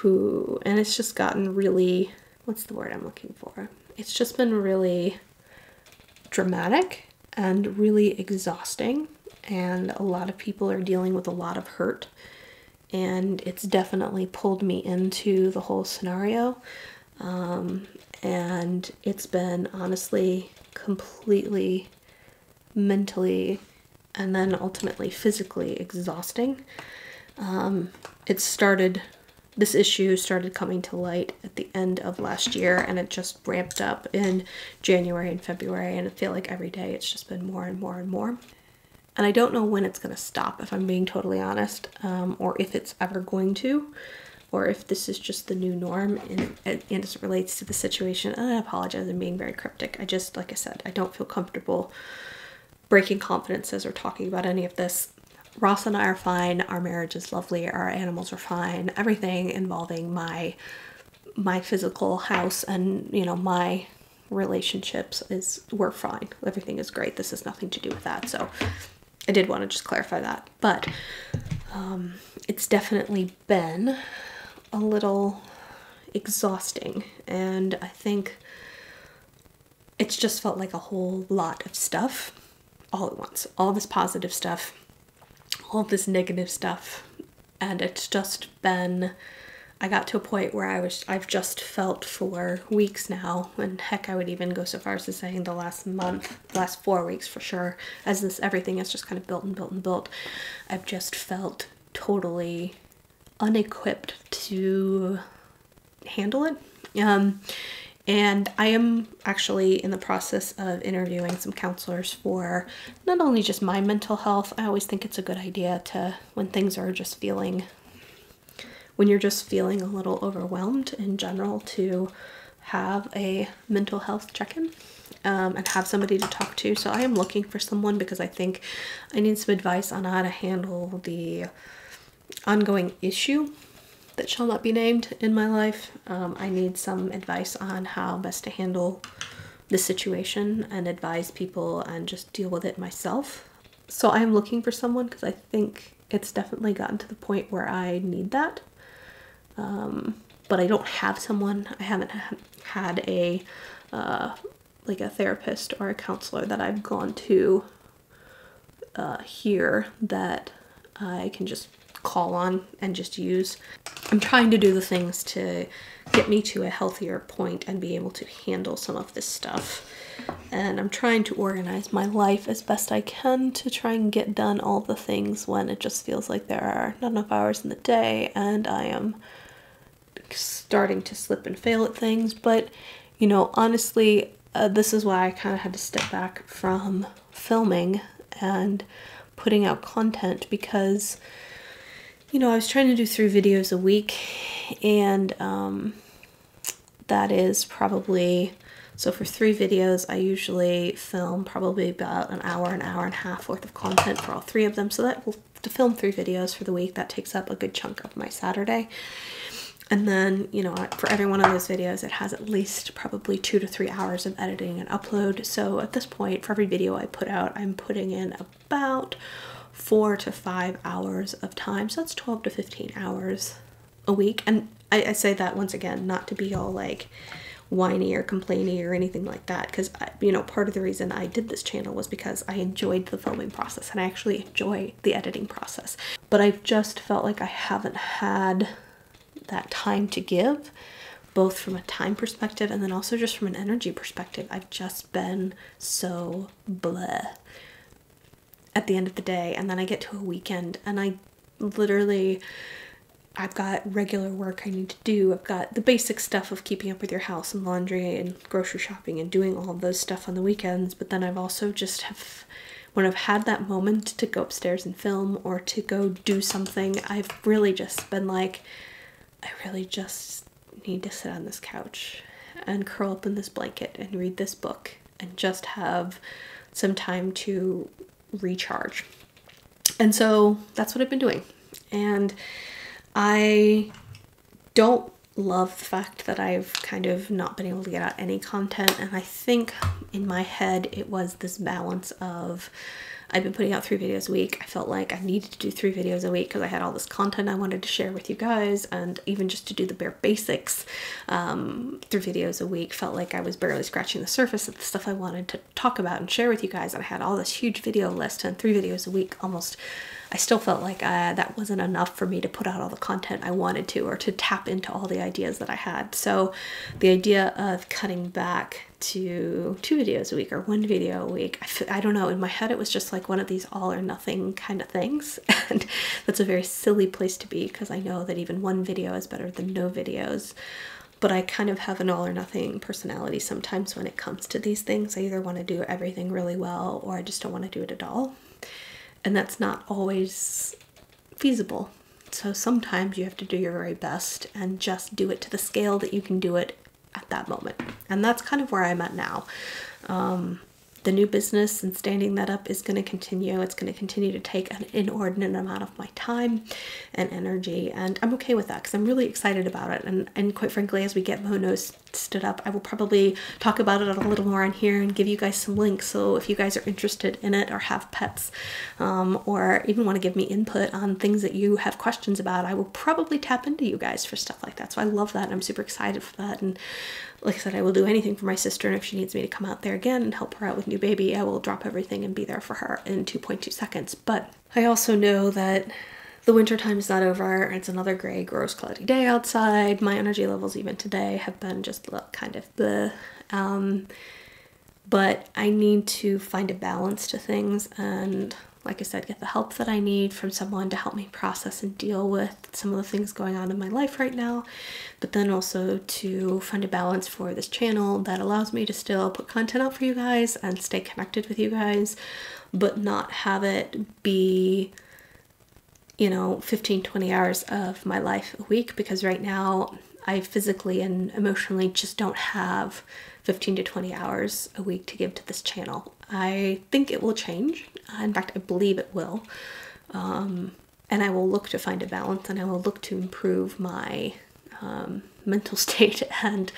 and it's just gotten really, what's the word I'm looking for? It's just been really dramatic and really exhausting, and a lot of people are dealing with a lot of hurt, and it's definitely pulled me into the whole scenario, and it's been honestly completely mentally and then ultimately physically exhausting. This issue started coming to light at the end of last year, and it just ramped up in January and February, and I feel like every day it's just been more and more and more. And I don't know when it's gonna stop, if I'm being totally honest, or if it's ever going to, or if this is just the new norm and as it relates to the situation. And I apologize, I'm being very cryptic. I just, like I said, I don't feel comfortable breaking confidences or talking about any of this. Ross and I are fine, our marriage is lovely, our animals are fine, everything involving my physical house and, you know, my relationships we're fine. Everything is great. This has nothing to do with that. So I did want to just clarify that. But It's definitely been a little exhausting, and I think it's just felt like a whole lot of stuff all at once. All this positive stuff, all this negative stuff, and it's just been, I got to a point where I've just felt for weeks now, and heck, I would even go so far as to saying the last month, last 4 weeks for sure, as this everything has just kind of built and built and built. I've just felt totally unequipped to handle it. And I am actually in the process of interviewing some counselors for not only just my mental health. I always think it's a good idea to, when things are just feeling, when you're just feeling a little overwhelmed in general, to have a mental health check-in and have somebody to talk to. So I am looking for someone because I think I need some advice on how to handle the ongoing issue that shall not be named in my life. I need some advice on how best to handle the situation and advise people and just deal with it myself. So I'm looking for someone because I think it's definitely gotten to the point where I need that. But I don't have someone. I haven't had a like a therapist or a counselor that I've gone to here that I can just call on and just use. I'm trying to do the things to get me to a healthier point and be able to handle some of this stuff. And I'm trying to organize my life as best I can to try and get done all the things when it just feels like there are not enough hours in the day and I am starting to slip and fail at things. But, you know, honestly, this is why I kind of had to step back from filming and putting out content, because, you know, I was trying to do 3 videos a week, and that is probably, so for 3 videos, I usually film probably about an hour and a half worth of content for all 3 of them. So that will, to film 3 videos for the week, that takes up a good chunk of my Saturday. And then, you know, for every one of those videos, it has at least probably 2 to 3 hours of editing and upload. So at this point, for every video I put out, I'm putting in about 4 to 5 hours of time. So that's 12 to 15 hours a week. And I say that once again, not to be all like whiny or complainy or anything like that, because, you know, part of the reason I did this channel was because I enjoyed the filming process and I actually enjoy the editing process. But I've just felt like I haven't had that time to give, both from a time perspective and then also just from an energy perspective. I've just been so bleh at the end of the day, and then I get to a weekend and I literally, I've got regular work I need to do. I've got the basic stuff of keeping up with your house and laundry and grocery shopping and doing all of those stuff on the weekends, but then I've also just have, when I've had that moment to go upstairs and film or to go do something, I've really just been like, I really just need to sit on this couch and curl up in this blanket and read this book and just have some time to recharge. And so that's what I've been doing, and I don't love the fact that I've kind of not been able to get out any content. And I think in my head it was this balance of, I've been putting out 3 videos a week. I felt like I needed to do 3 videos a week because I had all this content I wanted to share with you guys, and even just to do the bare basics, 3 videos a week felt like I was barely scratching the surface of the stuff I wanted to talk about and share with you guys. And I had all this huge video list, and 3 videos a week almost, I still felt like that wasn't enough for me to put out all the content I wanted to, or to tap into all the ideas that I had. So the idea of cutting back to 2 videos a week or 1 video a week, I don't know, in my head it was just like one of these all or nothing kind of things, and that's a very silly place to be, because I know that even 1 video is better than no videos, but I kind of have an all or nothing personality sometimes when it comes to these things. I either want to do everything really well, or I just don't want to do it at all, and that's not always feasible. So sometimes you have to do your very best and just do it to the scale that you can do it at that moment. And that's kind of where I'm at now. The new business and standing that up is going to continue. It's going to continue to take an inordinate amount of my time and energy, and I'm okay with that because I'm really excited about it. And quite frankly, as we get Mo Knows stood up. I will probably talk about it a little more on here and give you guys some links, so if you guys are interested in it or have pets or even want to give me input on things that you have questions about, I will probably tap into you guys for stuff like that. So I love that, and I'm super excited for that. And like I said, I will do anything for my sister, and if she needs me to come out there again and help her out with new baby, I will drop everything and be there for her in 2.2 seconds. But I also know that the winter time is not over. It's another gray, gross, cloudy day outside. My energy levels even today have been just kind of bleh. But I need to find a balance to things, and like I said, get the help that I need from someone to help me process and deal with some of the things going on in my life right now, but then also to find a balance for this channel that allows me to still put content out for you guys and stay connected with you guys, but not have it be, you know, 15-20 hours of my life a week, because right now I physically and emotionally just don't have 15 to 20 hours a week to give to this channel. I think it will change. In fact, I believe it will. And I will look to find a balance, and I will look to improve my mental state and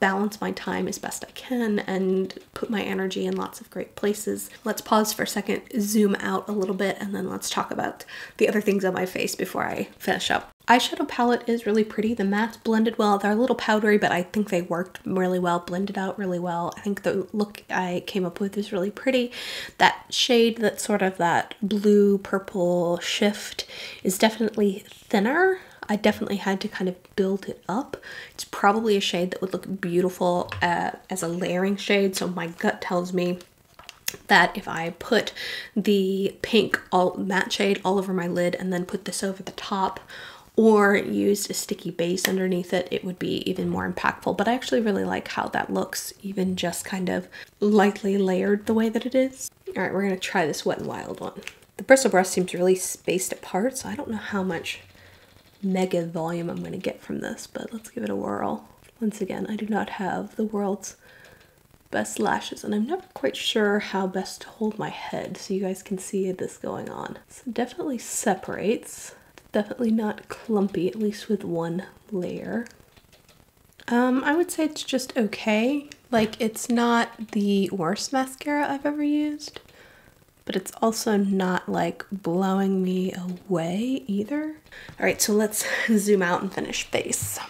balance my time as best I can and put my energy in lots of great places. Let's pause for a second, zoom out a little bit, and then let's talk about the other things on my face before I finish up. Eyeshadow palette is really pretty. The mattes blended well. They're a little powdery, but I think they worked really well, blended out really well. I think the look I came up with is really pretty. That shade, that sort of that blue purple shift, is definitely thinner. I definitely had to kind of build it up. It's probably a shade that would look beautiful as a layering shade, so my gut tells me that if I put the pink matte shade all over my lid and then put this over the top, or used a sticky base underneath it, it would be even more impactful. But I actually really like how that looks, even just kind of lightly layered the way that it is. All right, we're gonna try this Wet n Wild one. The bristle brush seems really spaced apart, so I don't know how much mega volume I'm gonna get from this, but let's give it a whirl. Once again, I do not have the world's best lashes, and I'm never quite sure how best to hold my head, so you guys can see this going on. So it definitely separates. Definitely not clumpy, at least with one layer. I would say it's just okay. Like, it's not the worst mascara I've ever used, but it's also not like blowing me away either. All right, so let's zoom out and finish face.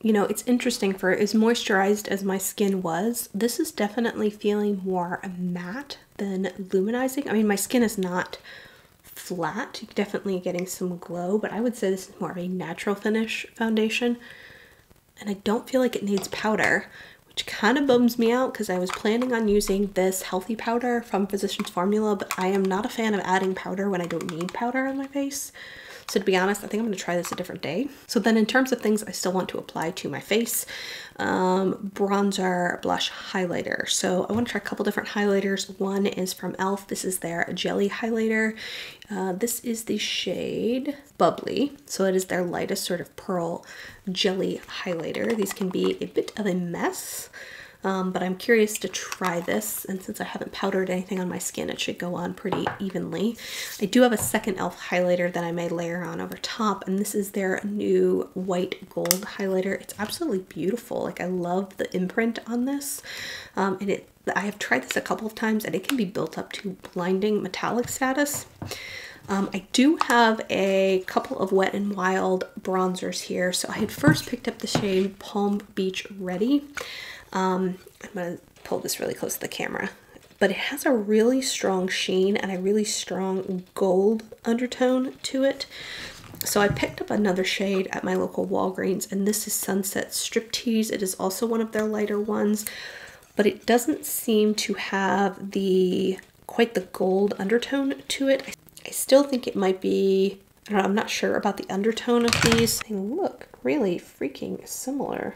You know, it's interesting, for as moisturized as my skin was, this is definitely feeling more matte than luminizing. I mean, my skin is not flat, definitely getting some glow, but I would say this is more of a natural finish foundation, and I don't feel like it needs powder, which kind of bums me out because I was planning on using this healthy powder from Physician's Formula, but I am not a fan of adding powder when I don't need powder on my face. So to be honest, I think I'm going to try this a different day. So then in terms of things I still want to apply to my face, bronzer, blush, highlighter. So I want to try a couple different highlighters. One is from ELF. This is their Jelly Highlighter. This is the shade Bubbly. So it is their lightest sort of pearl jelly highlighter. These can be a bit of a mess, but I'm curious to try this, and since I haven't powdered anything on my skin, it should go on pretty evenly. I do have a second ELF highlighter that I may layer on over top, and this is their new white gold highlighter. It's absolutely beautiful. Like, I love the imprint on this, and I have tried this a couple of times, and it can be built up to blinding metallic status. I do have a couple of Wet n Wild bronzers here. So I had first picked up the shade Palm Beach Ready. I'm going to pull this really close to the camera, but it has a really strong sheen and a really strong gold undertone to it. So I picked up another shade at my local Walgreens, and this is Sunset Striptease. It is also one of their lighter ones, but it doesn't seem to have the quite the gold undertone to it. I still think it might be, I don't know, I'm not sure about the undertone of these. They look really freaking similar.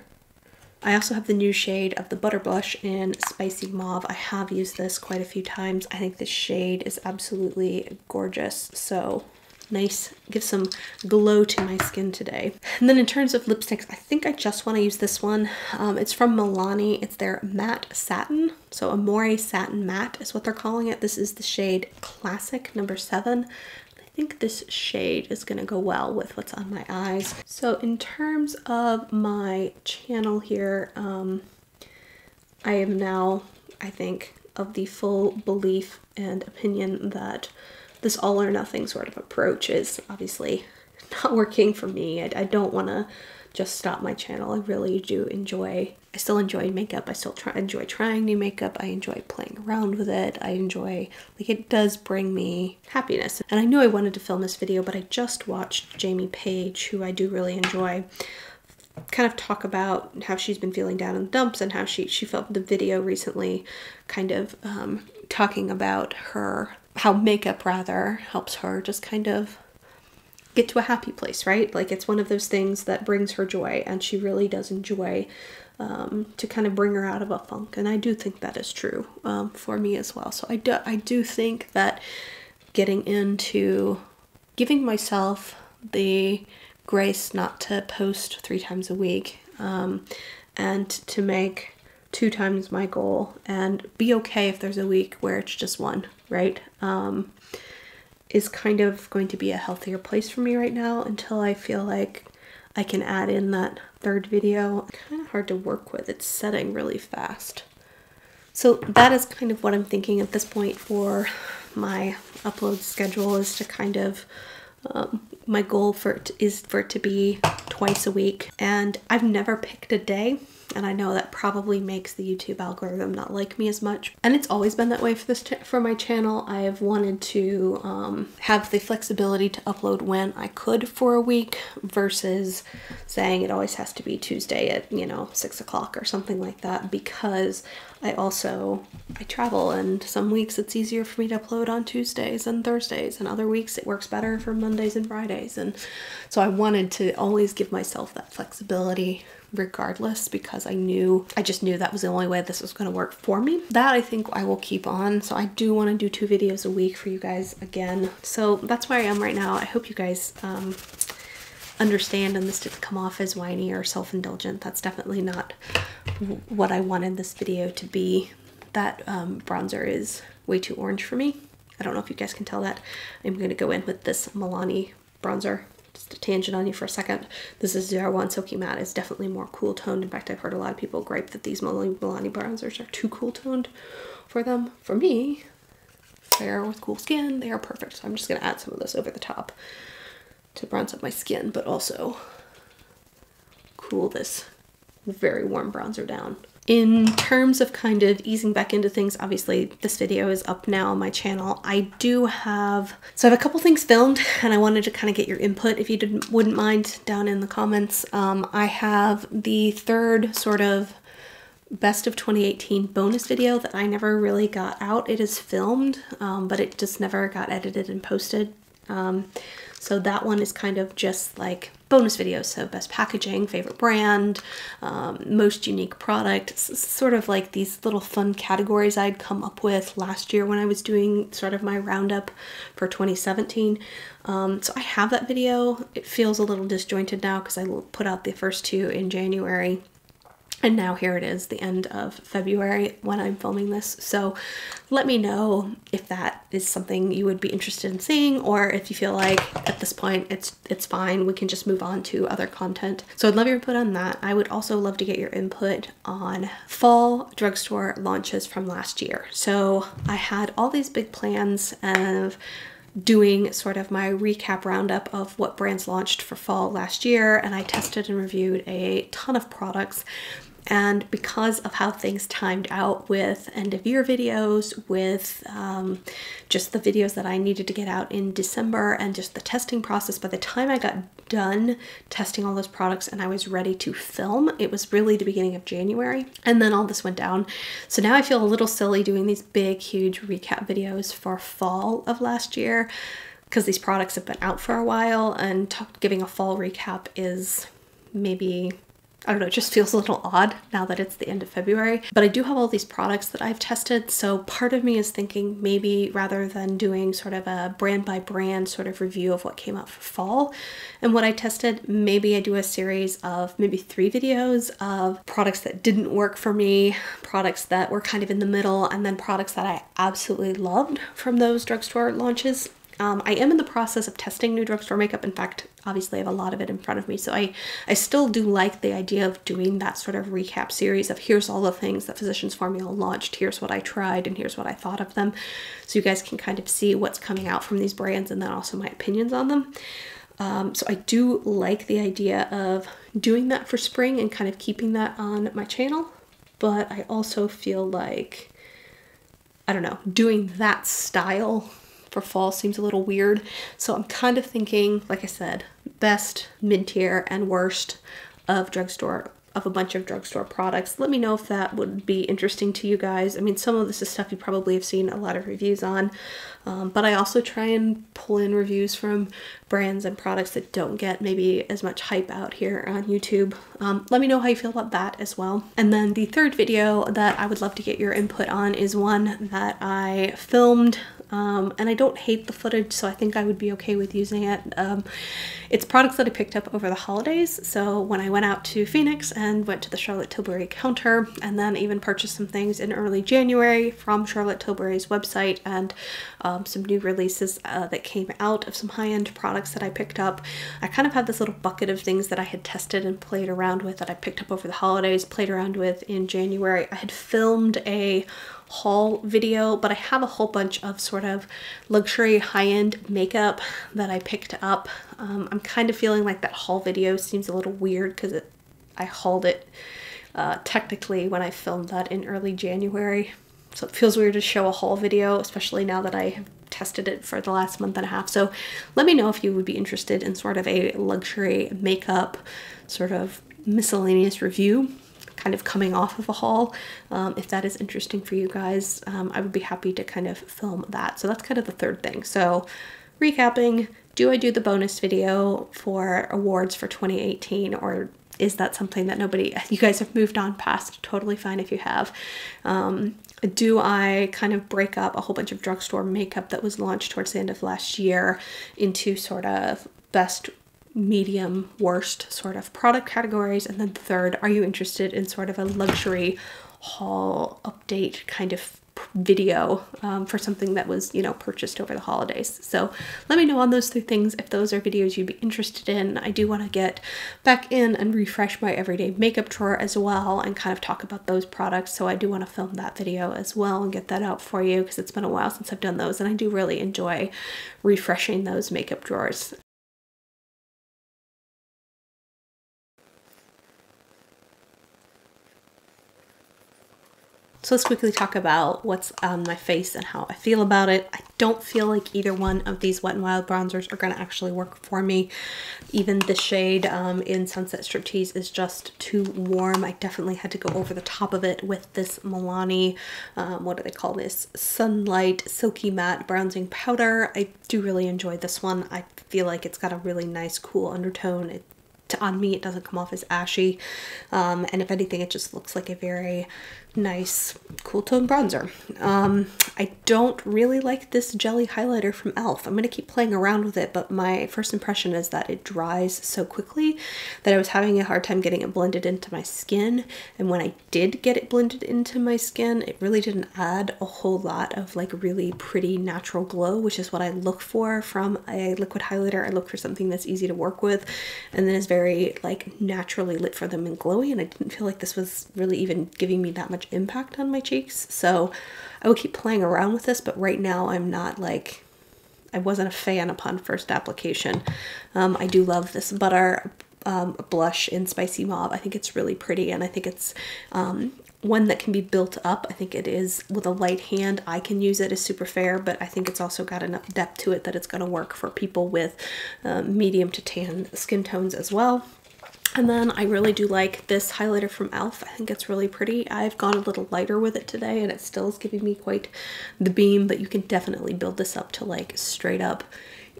I also have the new shade of the Butter Blush in Spicy Mauve. I have used this quite a few times. I think this shade is absolutely gorgeous. So nice, gives some glow to my skin today. And then in terms of lipsticks, I think I just want to use this one. It's from Milani. It's their Matte Satin. So Amore Satin Matte is what they're calling it. This is the shade Classic number 7. I think this shade is gonna go well with what's on my eyes. So in terms of my channel here, I am now, I think, of the full belief and opinion that this all or nothing sort of approach is obviously not working for me. I don't want to just stop my channel. I really do enjoy, I still enjoy makeup. I still enjoy trying new makeup. I enjoy playing around with it. I enjoy, like, it does bring me happiness. And I knew I wanted to film this video, but I just watched Jamie Page, who I do really enjoy, kind of talk about how she's been feeling down in the dumps and how she filmed the video recently, kind of talking about her, how makeup rather helps her just kind of get to a happy place, right? Like, it's one of those things that brings her joy, and she really does enjoy to kind of bring her out of a funk. And I do think that is true for me as well. So I do think that getting into giving myself the grace not to post 3 times a week and to make 2 times my goal and be okay if there's a week where it's just 1, right? Is kind of going to be a healthier place for me right now until I feel like I can add in that 3rd video. Kind of hard to work with, it's setting really fast. So that is kind of what I'm thinking at this point for my upload schedule, is to kind of, my goal is for it to be 2x a week. And I've never picked a day, and I know that probably makes the YouTube algorithm not like me as much. And it's always been that way for my channel. I have wanted to have the flexibility to upload when I could for a week versus saying it always has to be Tuesday at, you know, 6 o'clock or something like that, because I travel, and some weeks it's easier for me to upload on Tuesdays and Thursdays, and other weeks it works better for Mondays and Fridays. And so I wanted to always give myself that flexibility regardless, because I just knew that was the only way this was going to work for me. That I think I will keep on. So I do want to do 2 videos a week for you guys again. So that's where I am right now. I hope you guys understand, and this didn't come off as whiny or self-indulgent. That's definitely not what I wanted this video to be. That bronzer is way too orange for me. I don't know if you guys can tell that. I'm going to go in with this Milani bronzer. Just a tangent on you for a second. This is 01 Silky Matte. It's definitely more cool toned. In fact, I've heard a lot of people gripe that these Milani bronzers are too cool toned for them. For me, fair with cool skin, they are perfect. So I'm just going to add some of this over the top to bronze up my skin, but also cool this very warm bronzer down. In terms of kind of easing back into things, obviously this video is up now on my channel. I have a couple things filmed, and I wanted to kind of get your input, if you wouldn't mind, down in the comments. I have the 3rd sort of best of 2018 bonus video that I never really got out. It is filmed, but it just never got edited and posted. So that one is kind of just like bonus videos, so best packaging, favorite brand, most unique product, sort of like these little fun categories I'd come up with last year when I was doing sort of my roundup for 2017. So I have that video. It feels a little disjointed now because I put out the first 2 in January. And now here it is, the end of February when I'm filming this. So let me know if that is something you would be interested in seeing, or if you feel like at this point it's fine, we can just move on to other content. So I'd love your input on that. I would also love to get your input on fall drugstore launches from last year. So I had all these big plans of doing sort of my recap roundup of what brands launched for fall last year, and I tested and reviewed a ton of products. And because of how things timed out with end of year videos, with just the videos that I needed to get out in December, and just the testing process, by the time I got done testing all those products and I was ready to film, it was really the beginning of January, and then all this went down. So now I feel a little silly doing these big, huge recap videos for fall of last year, because these products have been out for a while, and giving a fall recap is maybe, I don't know, it just feels a little odd now that it's the end of February. But I do have all these products that I've tested, so part of me is thinking maybe rather than doing sort of a brand by brand sort of review of what came out for fall and what I tested, maybe I do a series of maybe 3 videos of products that didn't work for me, products that were kind of in the middle, and then products that I absolutely loved from those drugstore launches. I am in the process of testing new drugstore makeup. In fact, obviously I have a lot of it in front of me, so I still do like the idea of doing that sort of recap series of here's all the things that Physician's Formula launched, here's what I tried, and here's what I thought of them, so you guys can kind of see what's coming out from these brands and then also my opinions on them. So I do like the idea of doing that for spring and kind of keeping that on my channel, but I also feel like, I don't know, doing that style for fall seems a little weird. So I'm kind of thinking, like I said, best, mid-tier, and worst of drugstore, of a bunch of drugstore products. Let me know if that would be interesting to you guys. I mean, some of this is stuff you probably have seen a lot of reviews on, but I also try and pull in reviews from brands and products that don't get maybe as much hype out here on YouTube. Let me know how you feel about that as well. And then the third video that I would love to get your input on is one that I filmed. And I don't hate the footage, so I think I would be okay with using it. It's products that I picked up over the holidays. So when I went out to Phoenix and went to the Charlotte Tilbury counter, and then even purchased some things in early January from Charlotte Tilbury's website, and some new releases that came out of some high-end products that I picked up. I kind of had this little bucket of things that I had tested and played around with, that I picked up over the holidays, played around with in January. I had filmed a haul video, but I have a whole bunch of sort of luxury high-end makeup that I picked up. I'm kind of feeling like that haul video seems a little weird because I hauled it technically when I filmed that in early January. So it feels weird to show a haul video, especially now that I have tested it for the last month and a half. So let me know if you would be interested in sort of a luxury makeup, sort of miscellaneous review, kind of coming off of a haul. If that is interesting for you guys, I would be happy to kind of film that. So that's kind of the third thing. So recapping, do I do the bonus video for awards for 2018, or is that something that nobody, you guys have moved on past? Totally fine if you have. Do I kind of break up a whole bunch of drugstore makeup that was launched towards the end of last year into sort of best, medium, worst sort of product categories? And then third, are you interested in sort of a luxury haul update kind of video for something that was, you know, purchased over the holidays? So let me know on those three things if those are videos you'd be interested in. I do want to get back in and refresh my everyday makeup drawer as well and kind of talk about those products, so I do want to film that video as well and get that out for you, because it's been a while since I've done those and I do really enjoy refreshing those makeup drawers. So let's quickly talk about what's on my face and how I feel about it. I don't feel like either one of these Wet n Wild bronzers are going to actually work for me. Even the shade in Sunset Striptease is just too warm. I definitely had to go over the top of it with this Milani, what do they call this? Sunlight Silky Matte Bronzing Powder. I do really enjoy this one. I feel like it's got a really nice cool undertone. On me, it doesn't come off as ashy, and if anything, it just looks like a very nice cool tone bronzer. I don't really like this jelly highlighter from ELF. I'm going to keep playing around with it, but my first impression is that it dries so quickly that I was having a hard time getting it blended into my skin, and when I did get it blended into my skin, it really didn't add a whole lot of like really pretty natural glow, which is what I look for from a liquid highlighter. I look for something that's easy to work with and then is very like naturally lit for them and glowy, and I didn't feel like this was really even giving me that much impact on my cheeks. So I will keep playing around with this, but right now I'm not like, I wasn't a fan upon first application. I do love this Butter blush in Spicy Mauve. I think it's really pretty, and I think it's one that can be built up. I think it is, with a light hand, I can use it as super fair, but I think it's also got enough depth to it that it's going to work for people with medium to tan skin tones as well. And then I really do like this highlighter from ELF. I think it's really pretty. I've gone a little lighter with it today, and it still is giving me quite the beam, but you can definitely build this up to like straight up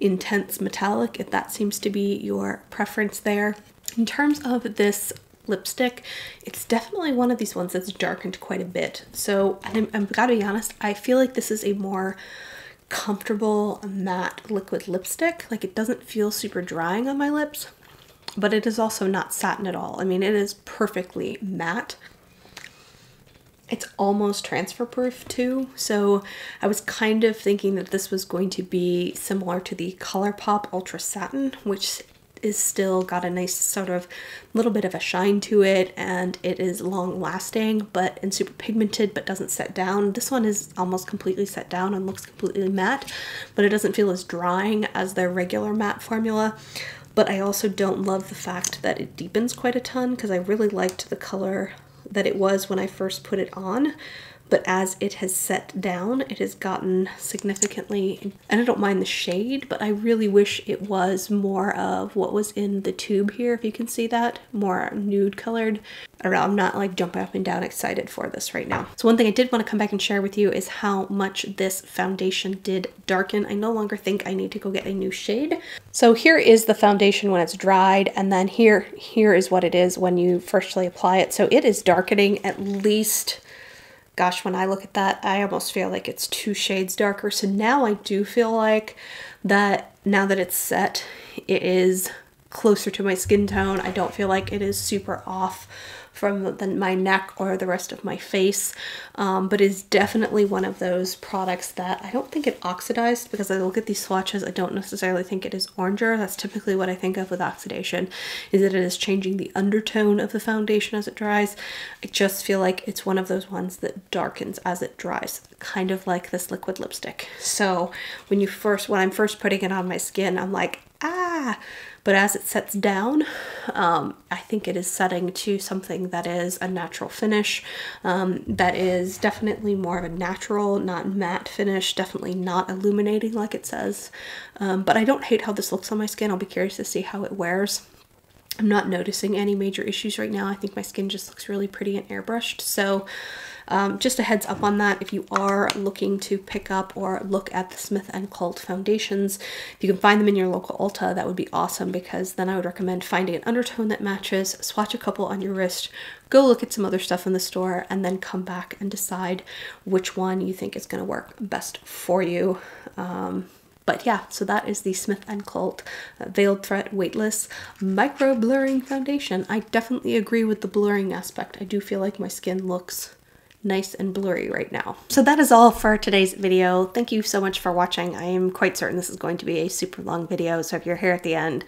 intense metallic if that seems to be your preference there. In terms of this lipstick, it's definitely one of these ones that's darkened quite a bit. So I've got to be honest, I feel like this is a more comfortable matte liquid lipstick. Like, it doesn't feel super drying on my lips, but it is also not satin at all. I mean, it is perfectly matte. It's almost transfer proof too, so I was kind of thinking that this was going to be similar to the ColourPop Ultra Satin, which is still got a nice sort of little bit of a shine to it, and it is long lasting but and super pigmented but doesn't set down. This one is almost completely set down and looks completely matte, but it doesn't feel as drying as their regular matte formula. But I also don't love the fact that it deepens quite a ton, because I really liked the color that it was when I first put it on, but as it has set down, it has gotten significantly, and I don't mind the shade, but I really wish it was more of what was in the tube here, if you can see that, more nude colored. I don't know, I'm not like jumping up and down excited for this right now. So one thing I did want to come back and share with you is how much this foundation did darken. I no longer think I need to go get a new shade. So here is the foundation when it's dried, and then here is what it is when you freshly apply it. So it is darkening at least, gosh, when I look at that, I almost feel like it's two shades darker. So now I do feel like that now that it's set, it is closer to my skin tone. I don't feel like it is super off from my neck or the rest of my face, but it's definitely one of those products that I don't think it oxidized, because I look at these swatches, I don't necessarily think it is oranger. That's typically what I think of with oxidation, is that it is changing the undertone of the foundation as it dries. I just feel like it's one of those ones that darkens as it dries, kind of like this liquid lipstick. So when I'm first putting it on my skin, I'm like, ah, but as it sets down, I think it is setting to something that is a natural finish, that is definitely more of a natural, not matte finish, definitely not illuminating like it says. But I don't hate how this looks on my skin. I'll be curious to see how it wears. I'm not noticing any major issues right now. I think my skin just looks really pretty and airbrushed. So just a heads up on that. If you are looking to pick up or look at the Smith & Colt foundations, if you can find them in your local Ulta, that would be awesome, because then I would recommend finding an undertone that matches, swatch a couple on your wrist, go look at some other stuff in the store, and then come back and decide which one you think is going to work best for you. But yeah, so that is the Smith & Colt Veiled Threat Weightless Micro Blurring Foundation. I definitely agree with the blurring aspect. I do feel like my skin looks nice and blurry right now. So that is all for today's video. Thank you so much for watching. I am quite certain this is going to be a super long video, so if you're here at the end,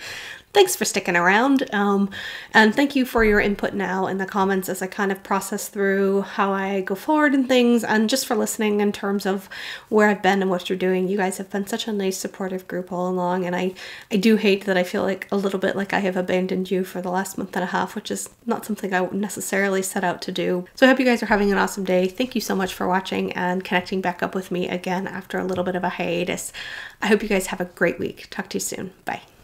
thanks for sticking around, and thank you for your input now in the comments as I kind of process through how I go forward and things, and just for listening in terms of where I've been and what you're doing. You guys have been such a nice supportive group all along, and I do hate that I feel like a little bit like I have abandoned you for the last month and a half, which is not something I necessarily set out to do. So I hope you guys are having an awesome day. Thank you so much for watching and connecting back up with me again after a little bit of a hiatus. I hope you guys have a great week. Talk to you soon. Bye.